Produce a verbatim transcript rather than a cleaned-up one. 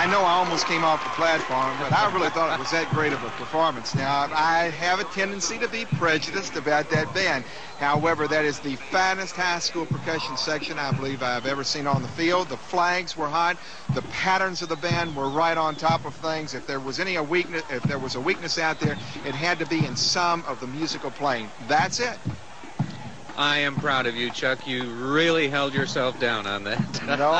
I know I almost came off the platform, but I really thought it was that great of a performance. Now, I have a tendency to be prejudiced about that band. However, that is the finest high school percussion section I believe I've ever seen on the field. The flags were hot. The patterns of the band were right on top of things. If there was any a weakness, if there was a weakness out there, it had to be in some of the musical playing. That's it. I am proud of you, Chuck. You really held yourself down on that. No.